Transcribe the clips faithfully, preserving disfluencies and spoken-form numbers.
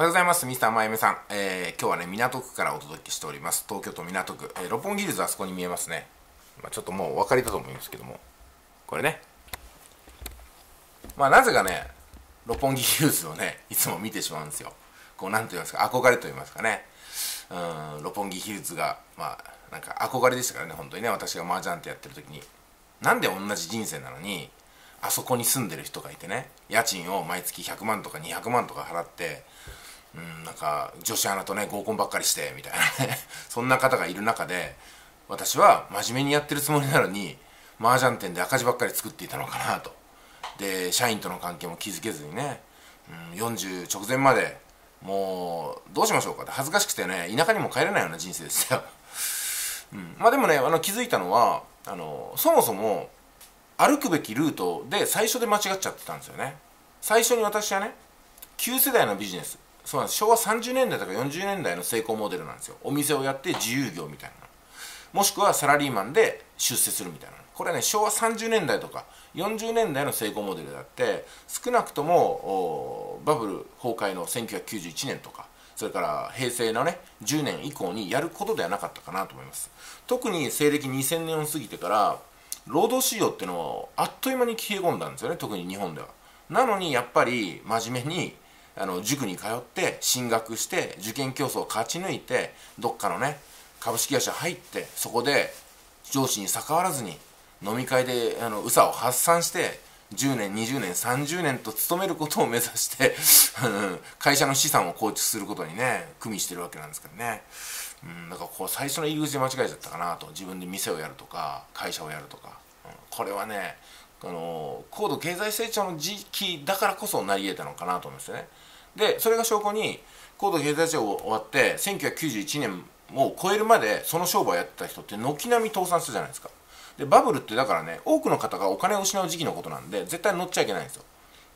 おはようございます。ミスターまゆめさん、えー、今日はね、港区からお届けしております。東京都港区、えー、六本木ヒルズ、あそこに見えますね。まあ、ちょっともうお分かりだと思いますけども、これね、まあ、なぜかね、六本木ヒルズをね、いつも見てしまうんですよ。こう、なんと言いますか、憧れと言いますかね、うん、六本木ヒルズが、まあ、なんか憧れでしたからね、本当にね、私が麻雀ってやってる時に、なんで同じ人生なのに、あそこに住んでる人がいてね、家賃を毎月ひゃくまんとかにひゃくまんとか払って、うん、なんか女子アナとね合コンばっかりしてみたいなねそんな方がいる中で、私は真面目にやってるつもりなのに麻雀店で赤字ばっかり作っていたのかなと。で社員との関係も気づけずにね、うん、よんじゅう直前までもうどうしましょうかって恥ずかしくてね、田舎にも帰れないような人生ですよ、うん、まあでもね、あの気づいたのはあのそもそも歩くべきルートで最初で間違っちゃってたんですよね。最初に私はね、旧世代のビジネス、そうなんです。昭和さんじゅうねんだいとかよんじゅうねんだいの成功モデルなんですよ。お店をやって自由業みたいな、もしくはサラリーマンで出世するみたいな、これね昭和さんじゅうねんだいとかよんじゅうねんだいの成功モデルであって、少なくともバブル崩壊のせんきゅうひゃくきゅうじゅういちねんとか、それから平成のねじゅうねん以降にやることではなかったかなと思います。特に西暦にせんねんを過ぎてから労働市場っていうのをあっという間に消え込んだんですよね、特に日本では。なのにやっぱり真面目にあの塾に通って進学して受験競争を勝ち抜いて、どっかのね株式会社入って、そこで上司に逆らわずに飲み会であのうさを発散して、じゅうねんにじゅうねんさんじゅうねんと勤めることを目指して会社の資産を構築することにね組みしてるわけなんですけどね、うん、だからこう最初の入り口で間違えちゃったかなと。自分で店をやるとか会社をやるとか、うん、これはねあの高度経済成長の時期だからこそなり得たのかなと思うんですよね。でそれが証拠に、高度経済成長終わってせんきゅうひゃくきゅうじゅういちねんを超えるまでその商売をやってた人って軒並み倒産するじゃないですか。でバブルってだからね、多くの方がお金を失う時期のことなんで絶対乗っちゃいけないんですよ。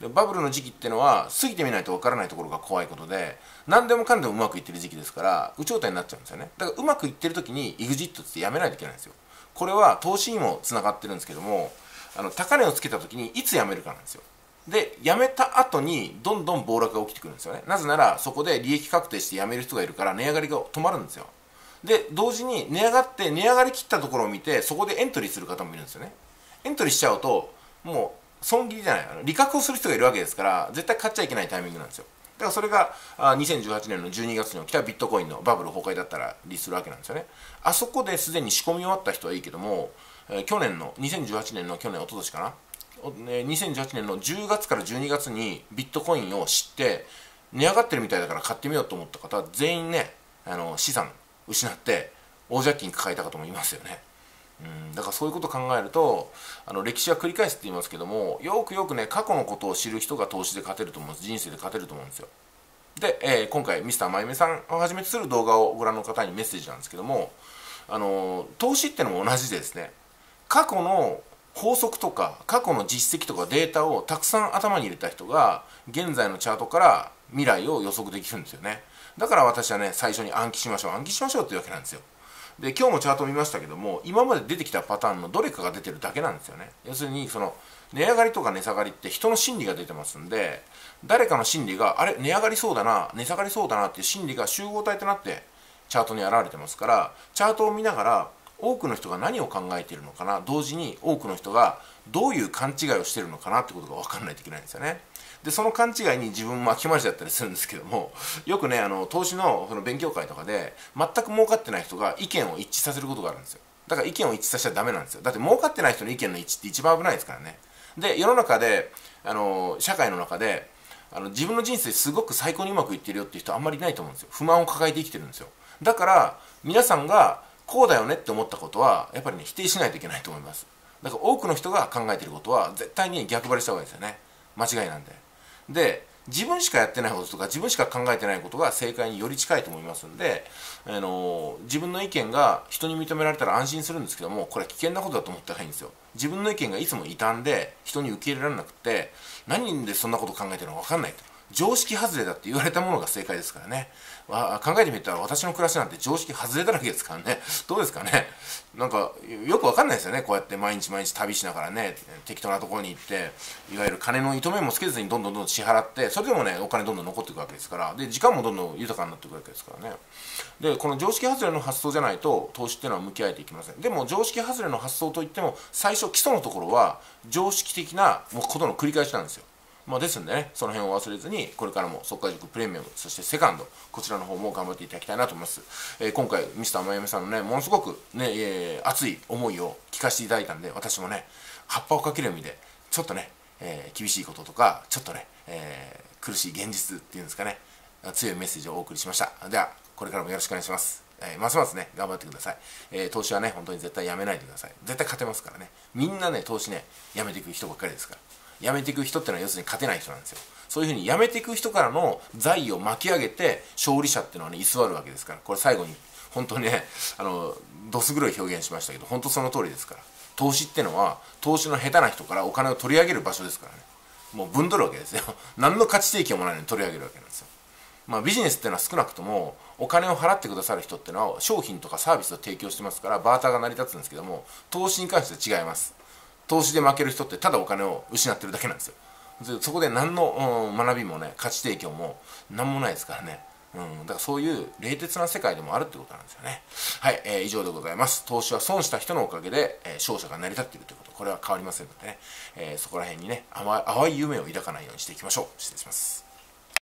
でバブルの時期ってのは過ぎてみないとわからないところが怖いことで、何でもかんでもうまくいってる時期ですから有頂天になっちゃうんですよね。だからうまくいってる時に イグジット ってやめないといけないんですよ。これは投資にもつながってるんですけども、あの高値をつけた時にいつやめるかなんですよ。でやめた後にどんどん暴落が起きてくるんですよね。なぜならそこで利益確定してやめる人がいるから値上がりが止まるんですよ。で同時に値上がって値上がりきったところを見て、そこでエントリーする方もいるんですよね。エントリーしちゃうともう損切りじゃない、利確をする人がいるわけですから絶対買っちゃいけないタイミングなんですよ。だからそれがにせんじゅうはちねんのじゅうにがつに起きたビットコインのバブル崩壊だったら利するわけなんですよね。あそこですでに仕込み終わった人はいいけども、去年のにせんじゅうはちねんの去年一昨年かな、にせんじゅうはちねんのじゅうがつからじゅうにがつにビットコインを知って値上がってるみたいだから買ってみようと思った方は全員ね、あの資産失って大借金抱えた方もいますよね。うんだからそういうことを考えると、あの歴史は繰り返すって言いますけども、よくよくね過去のことを知る人が投資で勝てると思うんです、人生で勝てると思うんですよ。で、えー、今回ミスターまゆめさんをはじめとする動画をご覧の方にメッセージなんですけども、あの投資ってのも同じでですね、過去の法則とか過去の実績とかデータをたくさん頭に入れた人が現在のチャートから未来を予測できるんですよね。だから私はね最初に暗記しましょう暗記しましょうというわけなんですよ。で今日もチャートを見ましたけども、今まで出てきたパターンのどれかが出てるだけなんですよね。要するにその値上がりとか値下がりって人の心理が出てますんで、誰かの心理があれ値上がりそうだな値下がりそうだなっていう心理が集合体となってチャートに現れてますから、チャートを見ながら多くの人が何を考えているのかな、同時に多くの人がどういう勘違いをしているのかなってことが分かんないといけないんですよね。でその勘違いに自分巻き回しだったりするんですけども、よくねあの投資 の, その勉強会とかで全く儲かってない人が意見を一致させることがあるんですよ。だから意見を一致させちゃダメなんですよ。だって儲かってない人の意見の一致って一番危ないですからね。で世の中であの社会の中であの自分の人生すごく最高にうまくいってるよっていう人あんまりいないと思うんですよ。不満を抱えて生きてるんですよ。だから皆さんがこうだよねって思ったことはやっぱりね否定しないといけないと思います。だから多くの人が考えていることは絶対に逆張りした方がいいですよね、間違いなんで。で自分しかやってないこととか自分しか考えてないことが正解により近いと思いますんで、あのー、自分の意見が人に認められたら安心するんですけども、これは危険なことだと思ったらいいんですよ。自分の意見がいつも異端で人に受け入れられなくて、何でそんなこと考えてるのか分かんないと、常識外れだって言われたものが正解ですからね。まあ、考えてみたら私の暮らしなんて常識外れだらけですからね。どうですかね。なんかよくわかんないですよね。こうやって毎日毎日旅しながらね、適当なところに行って、いわゆる金の糸目もつけずにどんどんどんどん支払って、それでもね、お金どんどん残っていくわけですから、で、時間もどんどん豊かになっていくわけですからね。で、この常識外れの発想じゃないと、投資っていうのは向き合えていきません。でも常識外れの発想といっても、最初基礎のところは常識的なことの繰り返しなんですよ。まあですんでね、その辺を忘れずに、これからも速稼塾プレミアム、そしてセカンド、こちらの方も頑張っていただきたいなと思います。えー、今回、ミスターまゆみさんのね、ものすごくね、えー、熱い思いを聞かせていただいたんで、私もね、葉っぱをかける意味で、ちょっとね、えー、厳しいこととか、ちょっとね、えー、苦しい現実っていうんですかね、強いメッセージをお送りしました。では、これからもよろしくお願いします。えー、ますますね、頑張ってください。えー、投資はね、本当に絶対やめないでください。絶対勝てますからね。みんなね、投資ね、やめていく人ばっかりですから。やめていく人ってのは要するに勝てない人なんですよ。そういうふうにやめていく人からの財を巻き上げて勝利者っていうのはね、居座るわけですから、これ最後に本当にね、あのどす黒い表現しましたけど、本当その通りですから、投資ってのは投資の下手な人からお金を取り上げる場所ですからね、もうぶんどるわけですよ。何の価値提供もないのに取り上げるわけなんですよ。まあ、ビジネスっていうのは少なくともお金を払ってくださる人っていうのは商品とかサービスを提供してますから、バーターが成り立つんですけども、投資に関しては違います。投資で負ける人ってただお金を失ってるだけなんですよ。そこで何の、うん、学びもね、価値提供も何もないですからね。うん、だからそういう冷徹な世界でもあるってことなんですよね。はい、えー、以上でございます。投資は損した人のおかげで、えー、勝者が成り立っているということ、これは変わりませんのでね、えー、そこら辺にね、淡い夢を抱かないようにしていきましょう。失礼します。